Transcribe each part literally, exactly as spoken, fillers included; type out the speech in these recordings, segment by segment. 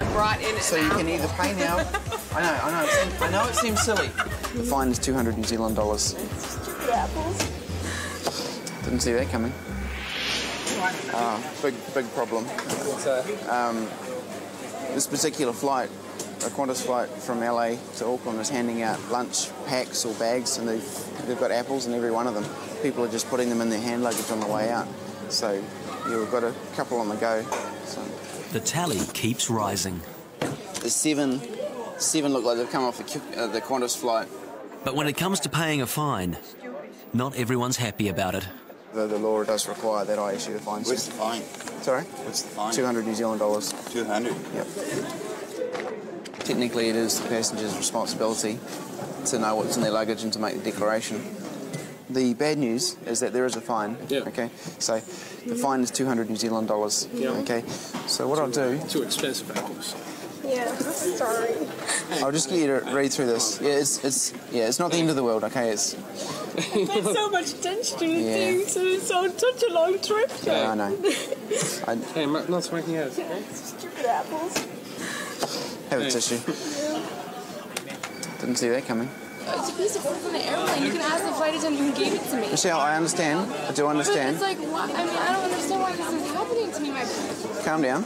Right in so you can either pay now. I know, I know. It seems, I know it seems silly. The fine is two hundred New Zealand dollars. Stupid apples. Didn't see that coming. Uh, big, big problem. Um, this particular flight, a Qantas flight from L A to Auckland, is handing out lunch packs or bags, and they've they've got apples in every one of them. People are just putting them in their hand luggage on the way out. So yeah, we've got a couple on the go. So. The tally keeps rising. The seven, seven look like they've come off the, uh, the Qantas flight. But when it comes to paying a fine, not everyone's happy about it. The, the law does require that I issue the fine. What's the fine? Sorry? What's the fine? two hundred New Zealand dollars. two hundred? Yep. Technically, it is the passenger's responsibility to know what's in their luggage and to make the declaration. The bad news is that there is a fine. Yeah. Okay. So the fine is two hundred New Zealand dollars. Yeah. Okay. So what too, I'll do. Too expensive apples. Yeah. Sorry. I'll just get you to read through this. Yeah. It's it's yeah. It's not the end of the world. Okay. It's. There's so much dinge to the yeah. things, and it's on such a long trip. So. Yeah, I know. I, hey, I'm not smoking out. Yeah, stupid apples. Have a tissue. Yeah. Didn't see that coming. It's a piece of work from the airplane. You can ask the flight attendant who gave it to me. Michelle, I understand. I do understand. But it's like, what? I mean, I don't understand why this is happening to me, my friend. Calm down.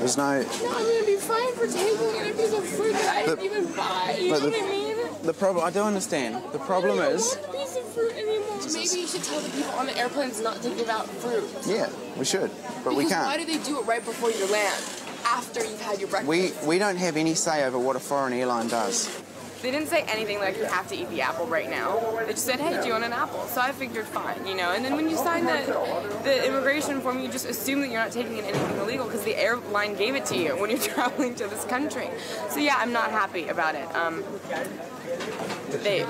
There's no... No, I'm going to be fined for taking in a piece of food that I the, didn't even buy. You know the, what I mean? The problem... I do understand. The problem I don't is... want a piece of fruit anymore. Maybe you should tell the people on the airplanes not to give out fruit. Yeah, we should. But because we can't. Why do they do it right before you land? After you've had your breakfast? We, we don't have any say over what a foreign airline does. They didn't say anything like, you have to eat the apple right now. They just said, hey, do you want an apple? So I figured, fine, you know. And then when you sign the, the immigration form, you just assume that you're not taking in anything illegal because the airline gave it to you when you're traveling to this country. So yeah, I'm not happy about it. Um, they,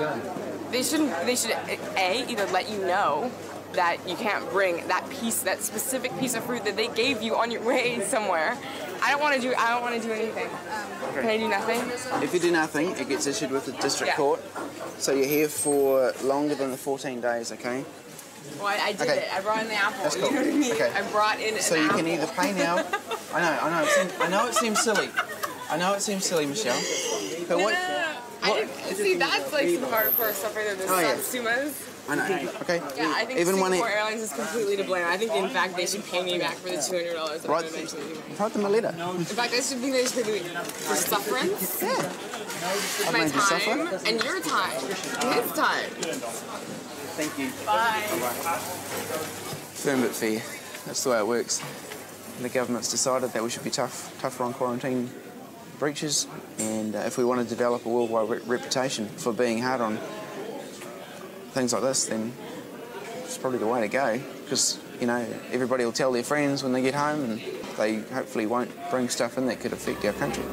they shouldn't, they should, A, either let you know that you can't bring that piece, that specific piece of fruit that they gave you on your way somewhere. I don't want to do. I don't want to do anything. Okay. Can I do nothing? If you do nothing, it gets issued with the district yeah. court. So you're here for longer than the fourteen days, okay? Well, I, I did okay. it. I brought in the apple. That's cool. You know what I mean? Okay. I brought in. So an you apple. Can either pay now. I know. I know. It seems, I know it seems silly. I know it seems silly, Michelle. But no, what? No, no, no. What? I didn't, see, that's like some hardcore stuff right there. The oh, satsumas. Yeah. I know, okay? Yeah, I think Even Singapore when it, Airlines is completely to blame. I think, in fact, they should pay me back for the two hundred dollars. Right, I'm write them a letter. In fact, I should think they should pay me for sufferance. Yeah. I've my made time, you suffer. And your time, and his time. Thank you. Bye. Bye-bye. Firm but fair. That's the way it works. The government's decided that we should be tough, tougher on quarantine breaches, and uh, if we want to develop a worldwide re reputation for being hard on things like this, then it's probably the way to go, because, you know, everybody will tell their friends when they get home, and they hopefully won't bring stuff in that could affect our country.